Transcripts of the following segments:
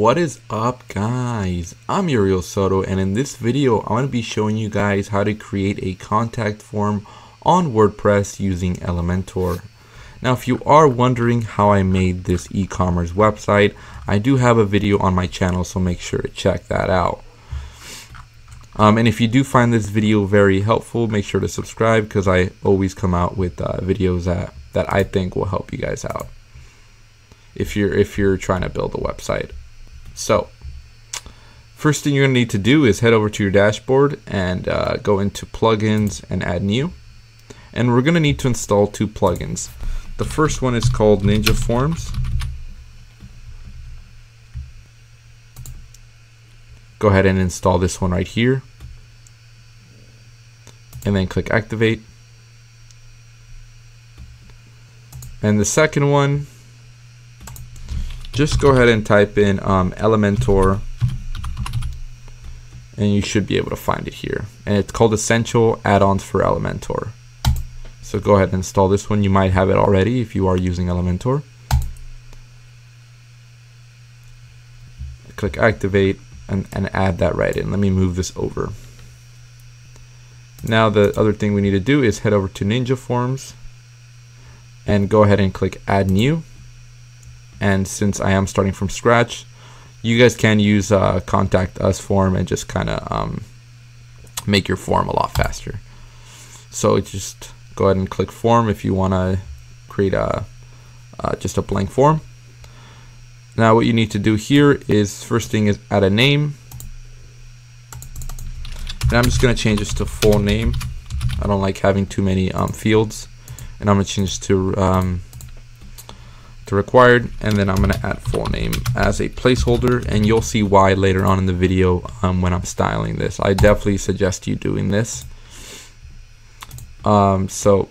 What is up, guys? I'm Uriel Soto, and in this video I'm going to be showing you guys how to create a contact form on WordPress using Elementor. Now, if you are wondering how I made this e-commerce website, I do have a video on my channel, so make sure to check that out. And if you do find this video very helpful, make sure to subscribe, because I always come out with videos that I think will help you guys out if you're trying to build a website. So first thing you're going to need to do is head over to your dashboard and go into plugins and add new. And we're going to need to install two plugins. The first one is called Ninja Forms. Go ahead and install this one right here. And then click activate. And the second one, just go ahead and type in Elementor, and you should be able to find it here. And it's called Essential Add-ons for Elementor. So go ahead and install this one. You might have it already if you are using Elementor. Click activate and add that right in. Let me move this over. Now the other thing we need to do is head over to Ninja Forms and go ahead and click add new. And since I am starting from scratch, you guys can use contact us form and just kind of make your form a lot faster. So just go ahead and click form if you want to create just a blank form. Now what you need to do here is, first thing is add a name. And I'm just going to change this to full name. I don't like having too many fields. And I'm going to change this to required, and then I'm going to add full name as a placeholder, and you'll see why later on in the video when I'm styling this. I definitely suggest you doing this. So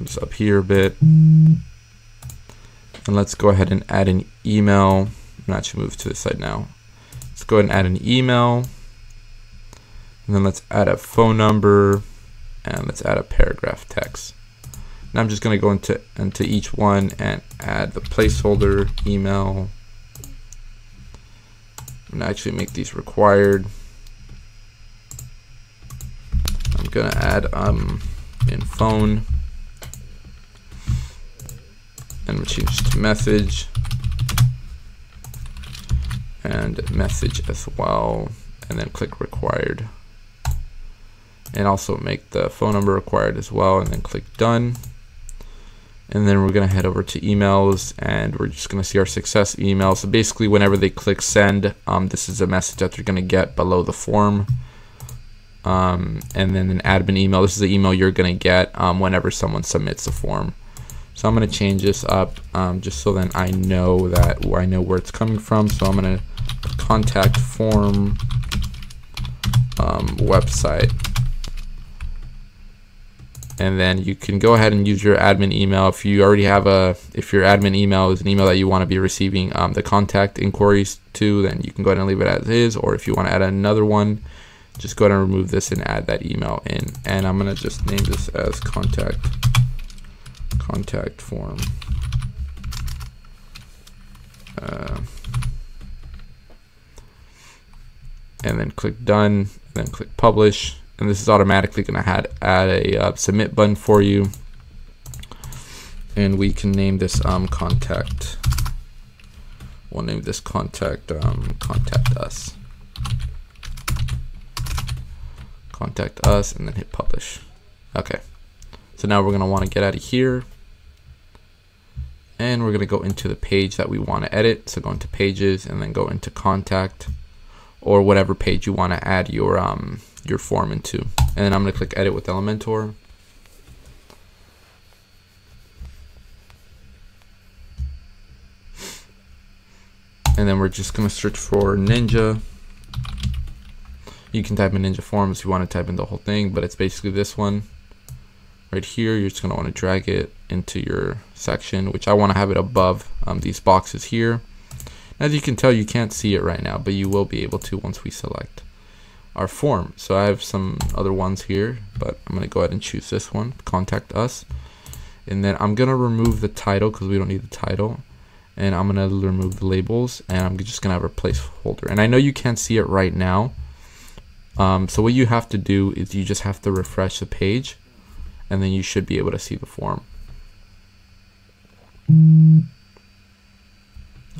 it's up here a bit, and let's go ahead and add an email. I'm not sure, move to this side now. Let's go ahead and add an email, and then let's add a phone number, and let's add a paragraph text. And I'm just going to go into each one and add the placeholder email. I'm going to actually make these required. I'm going to add in phone, and we'll change to message and message as well, and then click required, and also make the phone number required as well, and then click done. And then we're going to head over to emails, and we're just going to see our success email. So basically whenever they click send, this is a message that they're going to get below the form. And then an admin email. This is the email you're going to get whenever someone submits a form. So I'm going to change this up just so then I know where it's coming from. So I'm going to contact form website. And then you can go ahead and use your admin email if you already have if your admin email is an email that you want to be receiving the contact inquiries to, then you can go ahead and leave it as is. Or if you want to add another one, just go ahead and remove this and add that email in. And I'm going to just name this as contact form. And then click done, and then click publish. And this is automatically going to add a submit button for you. And we can name this contact. We'll name this contact us. Contact us, and then hit publish. Okay. So now we're going to want to get out of here. And we're going to go into the page that we want to edit. So go into pages, and then go into contact, or whatever page you want to add your form into. And then I'm going to click edit with Elementor. And then we're just going to search for Ninja. You can type in Ninja Forms if you want to type in the whole thing, but it's basically this one right here. You're just going to want to drag it into your section, which I want to have it above these boxes here. As you can tell, you can't see it right now, but you will be able to once we select our form. So I have some other ones here, but I'm going to go ahead and choose this one, Contact Us. And then I'm going to remove the title because we don't need the title. and I'm gonna remove the labels, and I'm just gonna have a placeholder. And I know you can't see it right now, so what you have to do is you just have to refresh the page, and then you should be able to see the form.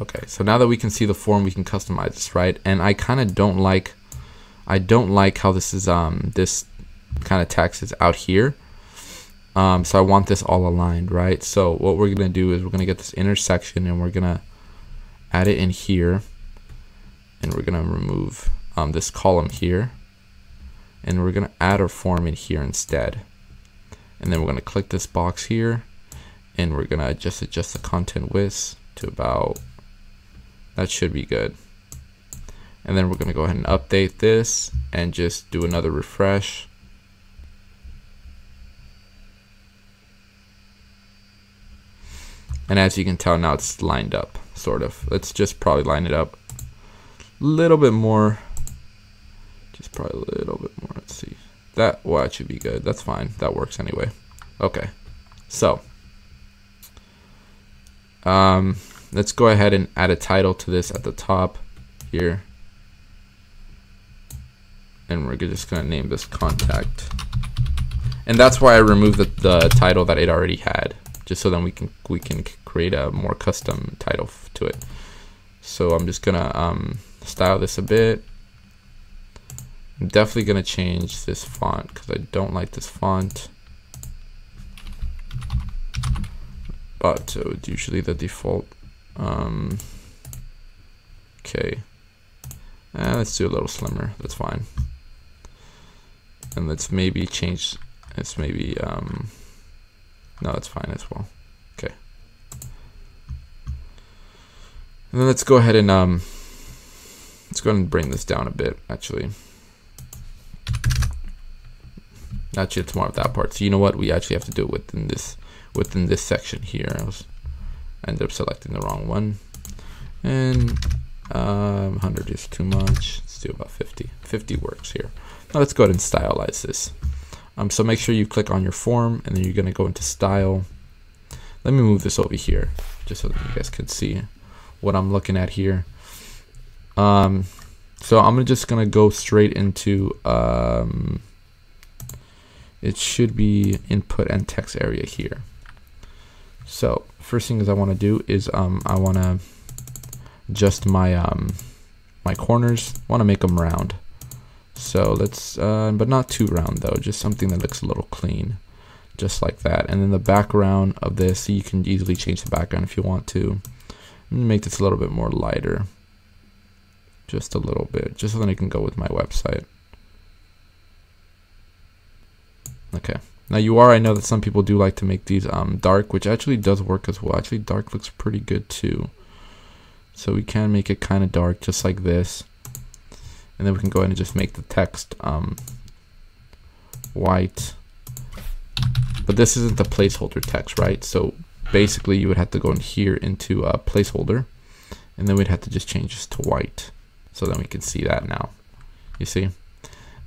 Okay, so now that we can see the form, we can customize this, right? And I kind of don't like, I don't like how this is, this kind of text is out here. So I want this all aligned, right? So what we're gonna do is we're gonna get this intersection and we're gonna add it in here, and we're gonna remove this column here, and we're gonna add our form in here instead. And then we're gonna click this box here, and we're gonna just adjust the content width to about, that should be good. And then we're gonna go ahead and update this and just do another refresh. And as you can tell, now it's lined up, sort of. Let's just probably line it up a little bit more. Just probably a little bit more. Let's see. That, well, that should be good. That's fine. That works anyway. Okay. So, let's go ahead and add a title to this at the top here. And we're just going to name this Contact. And that's why I removed the title that it already had, just so then we can create a more custom title to it. So I'm just gonna style this a bit. I'm definitely gonna change this font because I don't like this font. But so it's usually the default. Okay, let's do a little slimmer. That's fine. And let's maybe change. Let's maybe. No, that's fine as well. Okay. And then let's go ahead and bring this down a bit. Actually, it's more of that part. So you know what? We actually have to do it within this section here. I was ended up selecting the wrong one, and 100 is too much. Let's do about 50. 50 works here. Now let's go ahead and stylize this. So make sure you click on your form, and then you're gonna go into style. Let me move this over here just so that you guys can see what I'm looking at here. So I'm just gonna go straight into, it should be input and text area here. So first thing is I wanna do is I wanna adjust my, my corners. I wanna make them round. So let's, but not too round though, just something that looks a little clean, just like that. And then the background of this, you can easily change the background if you want to. Make this a little bit more lighter, just a little bit, just so that I can go with my website. Okay, now I know that some people do like to make these dark, which actually does work as well. Actually, dark looks pretty good too. So we can make it kind of dark, just like this. And then we can go ahead and just make the text white. But this isn't the placeholder text, right? So basically you would have to go in here into placeholder, and then we'd have to just change this to white. So then we can see that now, you see?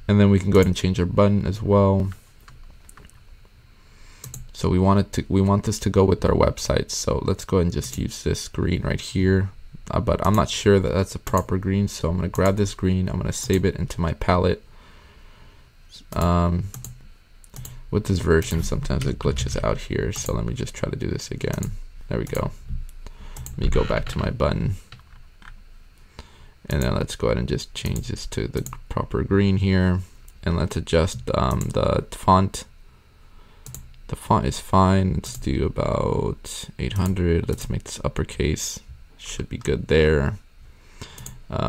And then we can go ahead and change our button as well. So we want it to, we want this to go with our website. So let's go ahead and just use this green right here. But I'm not sure that that's a proper green, so I'm gonna grab this green, I'm gonna save it into my palette. With this version, sometimes it glitches out here, so let me just try to do this again. There we go. Let me go back to my button, and then let's go ahead and just change this to the proper green here, and let's adjust the font. The font is fine. Let's do about 800. Let's make this uppercase. Should be good there.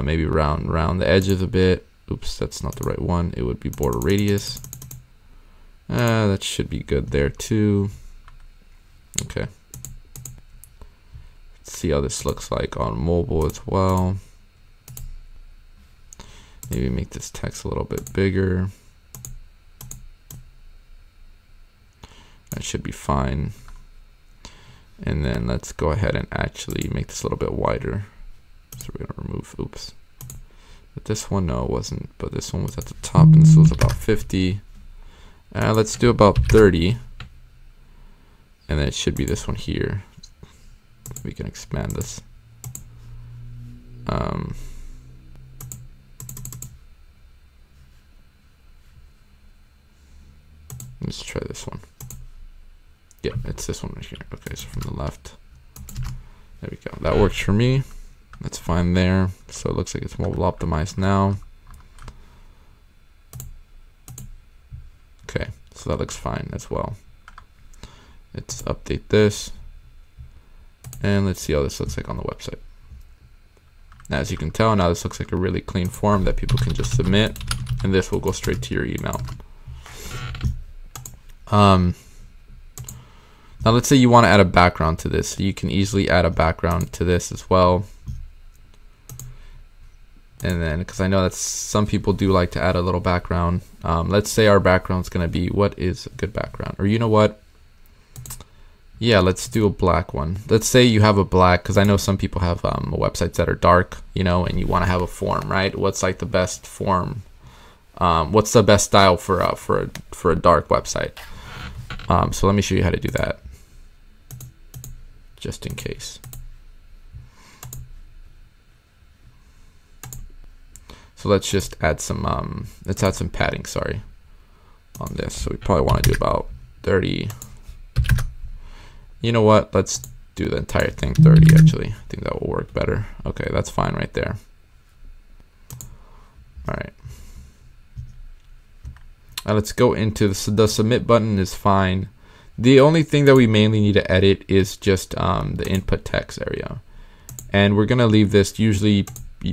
Maybe round the edges a bit. Oops, that's not the right one. It would be border radius. That should be good there too. Okay. Let's see how this looks like on mobile as well. Maybe make this text a little bit bigger. That should be fine. And then let's go ahead and actually make this a little bit wider. So we're gonna remove, oops. But this one, no, it wasn't. But this one was at the top, and this was about 50. Let's do about 30. And then it should be this one here. we can expand this. Let's try this one. Yeah, it's this one right here. Okay, so from the left. There we go. That works for me. That's fine there. So it looks like it's mobile optimized now. Okay, so that looks fine as well. Let's update this. And let's see how this looks like on the website. Now, as you can tell, now this looks like a really clean form that people can just submit. And this will go straight to your email. Now let's say you want to add a background to this. So you can easily add a background to this as well. And then, because I know that some people do like to add a little background. Let's say our background is going to be, what is a good background? Or you know what? Yeah, let's do a black one. Let's say you have a black, because I know some people have websites that are dark, you know, and you want to have a form, right? What's like the best form? What's the best style for a dark website? So let me show you how to do that, just in case. So let's just add some let's add some padding, sorry, on this. So we probably want to do about 30. You know what? Let's do the entire thing 30 actually. I think that will work better. Okay, that's fine right there. All right. Now let's go into the submit button is fine. The only thing that we mainly need to edit is just the input text area. And we're gonna leave this, usually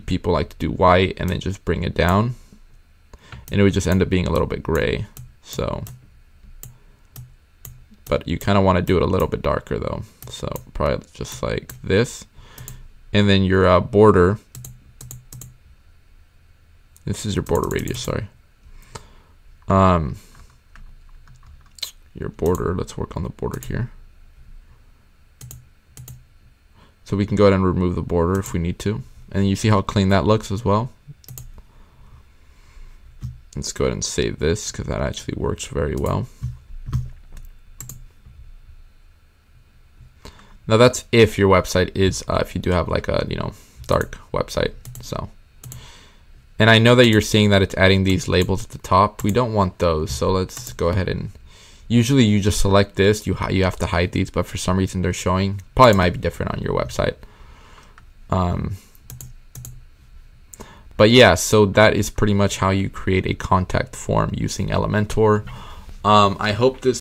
people like to do white and then just bring it down. And it would just end up being a little bit gray. So, but you kinda wanna do it a little bit darker though. So probably just like this. And then your border, this is your border radius, sorry. Your border, let's work on the border here. So we can go ahead and remove the border if we need to. And you see how clean that looks as well. Let's go ahead and save this because that actually works very well. Now that's if your website is, if you do have like a, you know, dark website, so. And I know that you're seeing that it's adding these labels at the top. We don't want those, so let's go ahead and, usually you just select this, you have to hide these, but for some reason they're showing, probably might be different on your website. But yeah, so that is pretty much how you create a contact form using Elementor. I hope this